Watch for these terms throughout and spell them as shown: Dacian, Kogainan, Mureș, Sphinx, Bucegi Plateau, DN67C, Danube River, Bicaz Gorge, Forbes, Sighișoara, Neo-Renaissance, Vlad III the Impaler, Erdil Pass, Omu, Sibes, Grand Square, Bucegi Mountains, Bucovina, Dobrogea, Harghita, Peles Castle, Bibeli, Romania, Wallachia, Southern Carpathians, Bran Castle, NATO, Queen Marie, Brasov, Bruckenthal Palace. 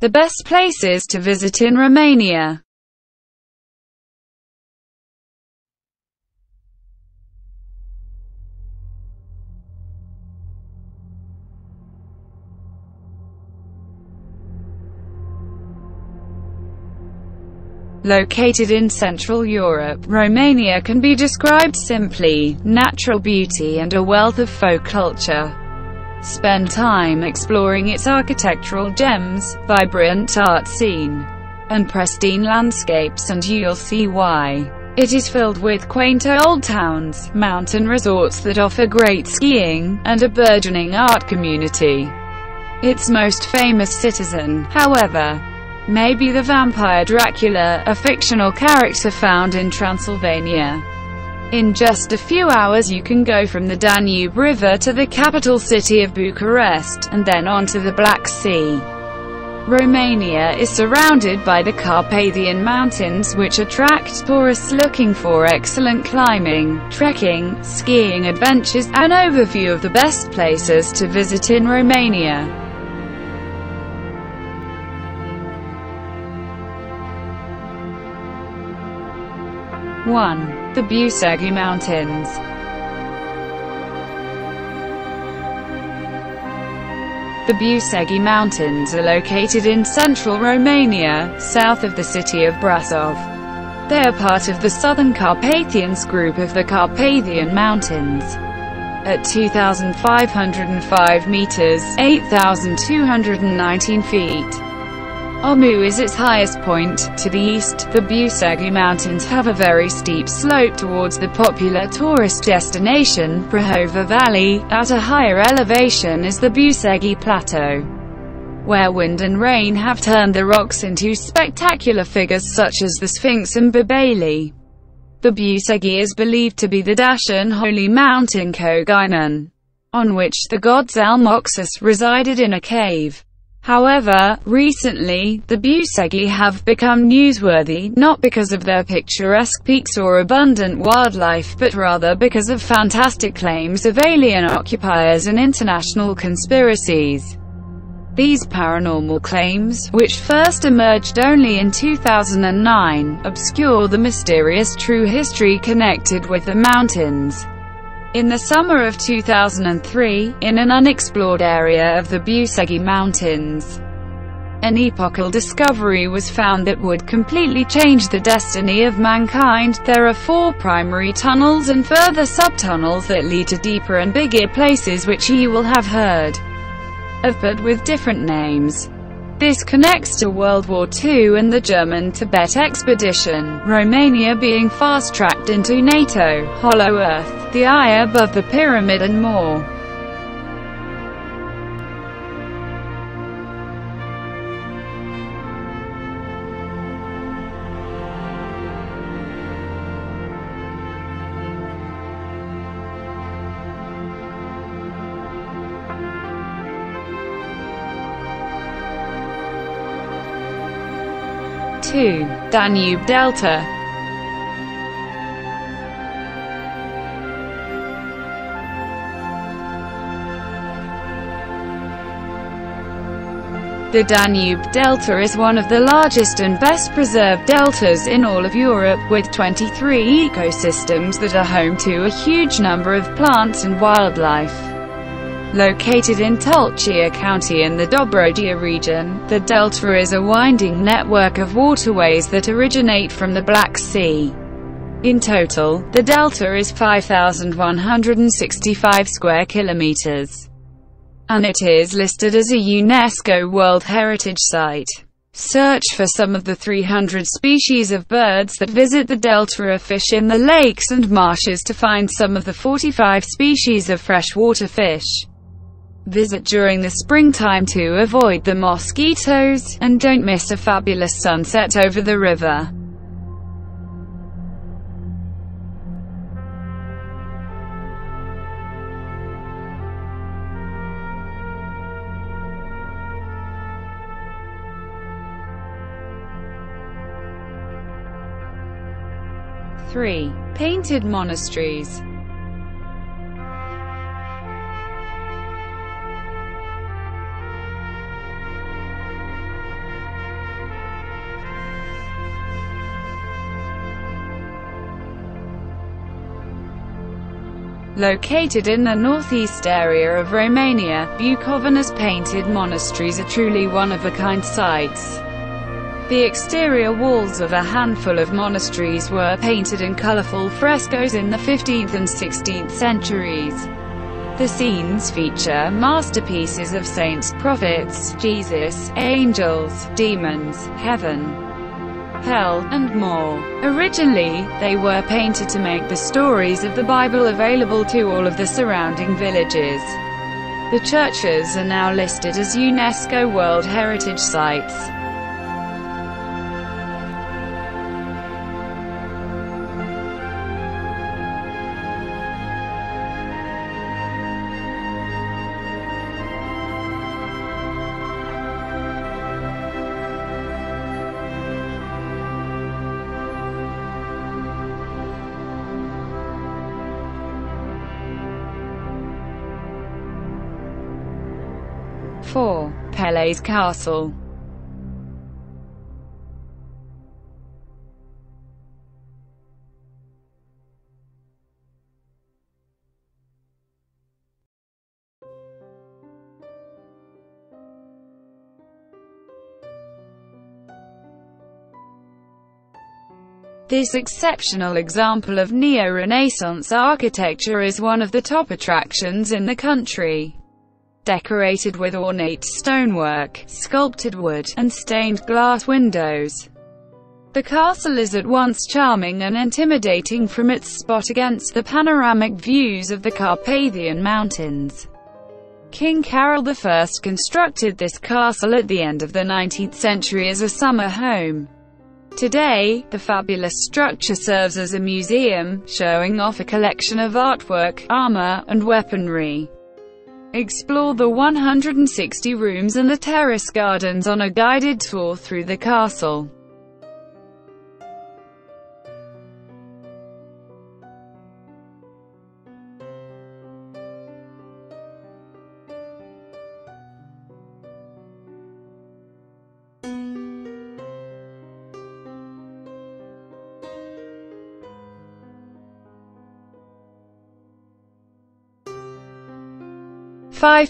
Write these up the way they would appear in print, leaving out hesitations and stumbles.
The best places to visit in Romania. Located in Central Europe, Romania can be described simply, natural beauty and a wealth of folk culture. Spend time exploring its architectural gems, vibrant art scene, and pristine landscapes and you'll see why. It is filled with quaint old towns, mountain resorts that offer great skiing, and a burgeoning art community. Its most famous citizen, however, may be the vampire Dracula, a fictional character found in Transylvania. In just a few hours you can go from the Danube River to the capital city of Bucharest, and then on to the Black Sea. Romania is surrounded by the Carpathian Mountains, which attract tourists looking for excellent climbing, trekking, skiing adventures. An overview of the best places to visit in Romania. (1) The Bucegi Mountains. The Bucegi Mountains are located in central Romania, south of the city of Brasov. They are part of the Southern Carpathians group of the Carpathian Mountains. At 2,505 meters (8,219 feet), Omu is its highest point. To the east, the Bucegi Mountains have a very steep slope towards the popular tourist destination, Prahova Valley. At a higher elevation is the Bucegi Plateau, where wind and rain have turned the rocks into spectacular figures such as the Sphinx and Bibeli. The Bucegi is believed to be the Dacian holy mountain Kogainan, on which the god Zalmoxus resided in a cave. However, recently, the Bucegi have become newsworthy, not because of their picturesque peaks or abundant wildlife, but rather because of fantastic claims of alien occupiers and international conspiracies. These paranormal claims, which first emerged only in 2009, obscure the mysterious true history connected with the mountains. In the summer of 2003, in an unexplored area of the Bucegi Mountains, an epochal discovery was found that would completely change the destiny of mankind. There are 4 primary tunnels and further subtunnels that lead to deeper and bigger places which you will have heard of, but with different names. This connects to World War II and the German Tibet expedition, Romania being fast-tracked into NATO, Hollow Earth, the eye above the pyramid and more. 2. Danube Delta. The Danube Delta is one of the largest and best preserved deltas in all of Europe, with 23 ecosystems that are home to a huge number of plants and wildlife. Located in Tulcea County in the Dobrogea region, the delta is a winding network of waterways that originate from the Black Sea. In total, the delta is 5,165 square kilometers, and it is listed as a UNESCO World Heritage Site. Search for some of the 300 species of birds that visit the delta of fish in the lakes and marshes to find some of the 45 species of freshwater fish. Visit during the springtime to avoid the mosquitoes, and don't miss a fabulous sunset over the river. 3. Painted Monasteries. Located in the northeast area of Romania, Bucovina's painted monasteries are truly one-of-a-kind sites. The exterior walls of a handful of monasteries were painted in colorful frescoes in the 15th and 16th centuries. The scenes feature masterpieces of saints, prophets, Jesus, angels, demons, heaven, hell, and more. Originally, they were painted to make the stories of the Bible available to all of the surrounding villages. The churches are now listed as UNESCO World Heritage Sites. Peles Castle. This exceptional example of Neo-Renaissance architecture is one of the top attractions in the country. Decorated with ornate stonework, sculpted wood, and stained glass windows, the castle is at once charming and intimidating from its spot against the panoramic views of the Carpathian Mountains. King Carol I constructed this castle at the end of the 19th century as a summer home. Today, the fabulous structure serves as a museum, showing off a collection of artwork, armor, and weaponry. Explore the 160 rooms and the terrace gardens on a guided tour through the castle.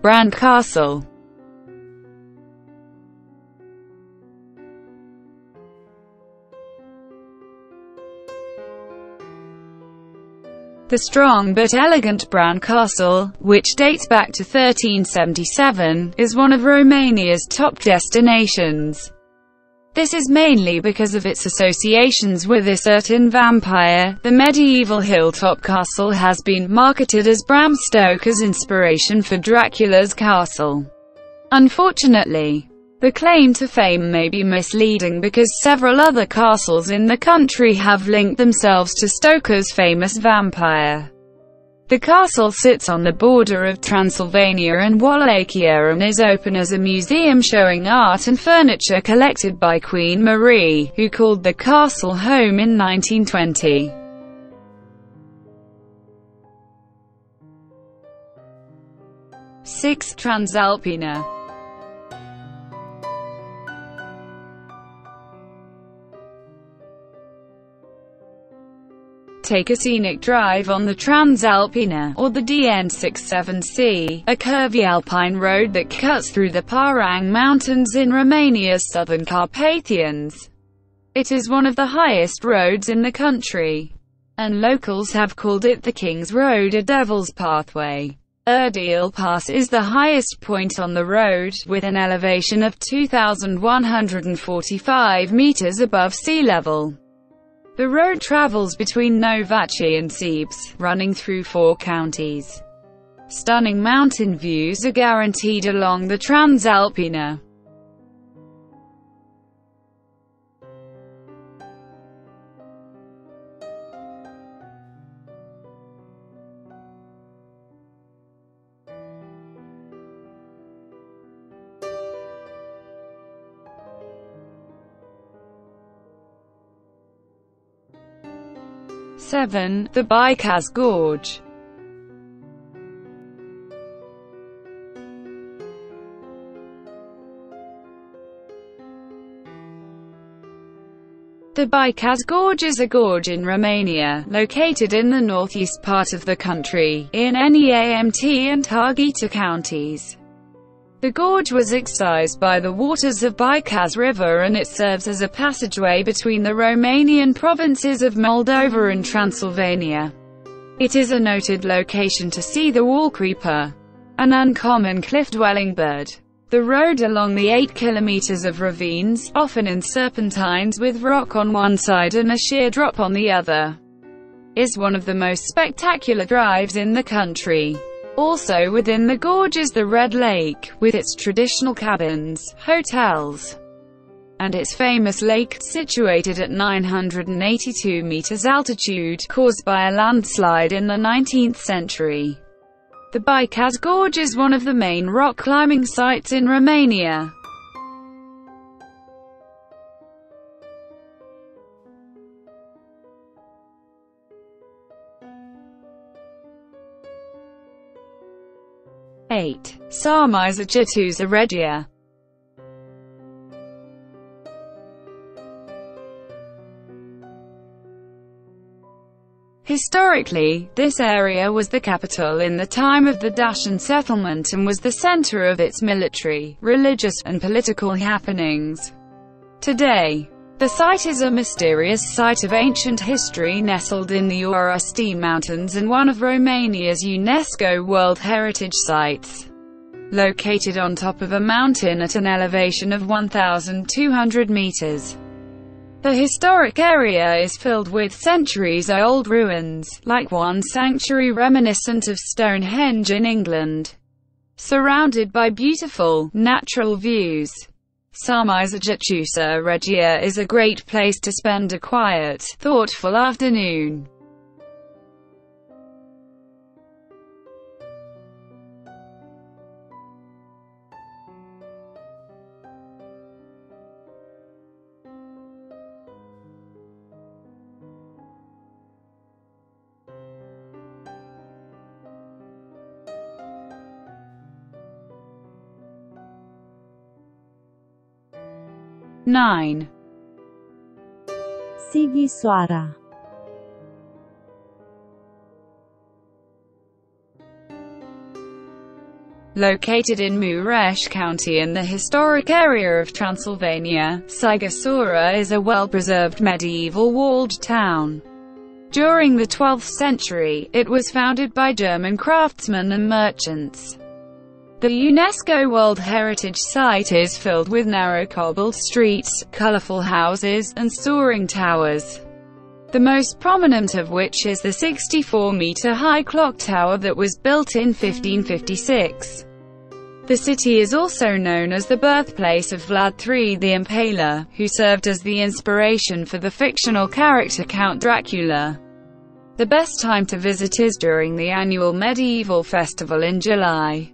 Bran Castle. The strong but elegant Bran Castle, which dates back to 1377, is one of Romania's top destinations. This is mainly because of its associations with a certain vampire. The medieval hilltop castle has been marketed as Bram Stoker's inspiration for Dracula's castle. Unfortunately, the claim to fame may be misleading because several other castles in the country have linked themselves to Stoker's famous vampire. The castle sits on the border of Transylvania and Wallachia and is open as a museum showing art and furniture collected by Queen Marie, who called the castle home in 1920. Transalpina. Take a scenic drive on the Transalpina, or the DN67C, a curvy alpine road that cuts through the Parang Mountains in Romania's Southern Carpathians. It is one of the highest roads in the country, and locals have called it the King's Road or Devil's Pathway. Erdil Pass is the highest point on the road, with an elevation of 2,145 meters above sea level. The road travels between Novaci and Sibes, running through 4 counties. Stunning mountain views are guaranteed along the Transalpina. The Bicaz Gorge. The Bicaz Gorge is a gorge in Romania, located in the northeast part of the country, in Neamt and Harghita counties. The gorge was excised by the waters of Bicaz River and it serves as a passageway between the Romanian provinces of Moldova and Transylvania. It is a noted location to see the wallcreeper, an uncommon cliff-dwelling bird. The road along the 8 kilometers of ravines, often in serpentines with rock on one side and a sheer drop on the other, is one of the most spectacular drives in the country. Also within the gorge is the Red Lake, with its traditional cabins, hotels, and its famous lake, situated at 982 meters altitude, caused by a landslide in the 19th century. The Bicaz Gorge is one of the main rock climbing sites in Romania. Sarmizegetusa Regia. Historically, this area was the capital in the time of the Dacian settlement and was the center of its military, religious, and political happenings. Today, the site is a mysterious site of ancient history nestled in the Bucegi Mountains and one of Romania's UNESCO World Heritage Sites. Located on top of a mountain at an elevation of 1,200 meters. The historic area is filled with centuries-old ruins, like one sanctuary reminiscent of Stonehenge in England, surrounded by beautiful, natural views. Sarmizegetusa Regia is a great place to spend a quiet, thoughtful afternoon. Sighișoara. Located in Mureș County in the historic area of Transylvania, Sighișoara is a well-preserved medieval walled town. During the 12th century, it was founded by German craftsmen and merchants. The UNESCO World Heritage Site is filled with narrow cobbled streets, colorful houses, and soaring towers, the most prominent of which is the 64-meter-high clock tower that was built in 1556. The city is also known as the birthplace of Vlad III the Impaler, who served as the inspiration for the fictional character Count Dracula. The best time to visit is during the annual medieval festival in July.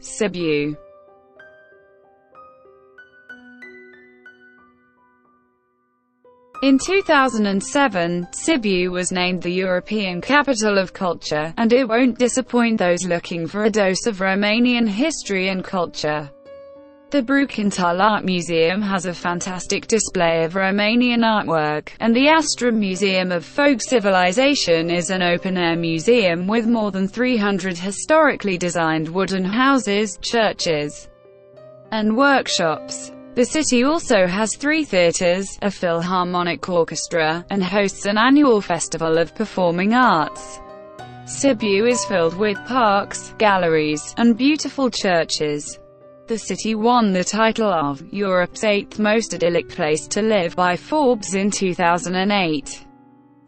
Sibiu. In 2007, Sibiu was named the European Capital of Culture, and it won't disappoint those looking for a dose of Romanian history and culture. The Brucantil Art Museum has a fantastic display of Romanian artwork, and the Astra Museum of Folk Civilization is an open-air museum with more than 300 historically designed wooden houses, churches, and workshops. The city also has 3 theaters, a philharmonic orchestra, and hosts an annual festival of performing arts. Sibiu is filled with parks, galleries, and beautiful churches. The city won the title of Europe's 8th most idyllic place to live by Forbes in 2008.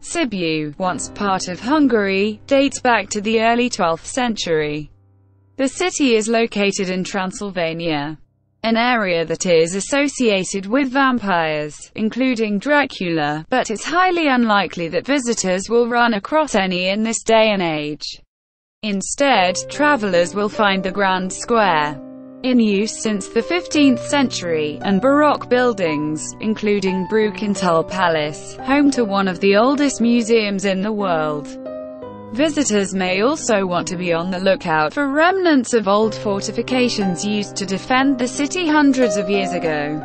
Sibiu, once part of Hungary, dates back to the early 12th century. The city is located in Transylvania, an area that is associated with vampires, including Dracula, but it's highly unlikely that visitors will run across any in this day and age. Instead, travelers will find the Grand Square, in use since the 15th century, and Baroque buildings, including Bruckenthal Palace, home to one of the oldest museums in the world. Visitors may also want to be on the lookout for remnants of old fortifications used to defend the city hundreds of years ago.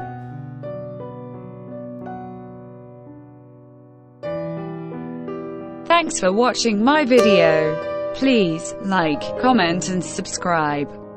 Thanks for watching my video. Please like, comment and subscribe.